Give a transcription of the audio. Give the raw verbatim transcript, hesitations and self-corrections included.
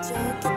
Joke.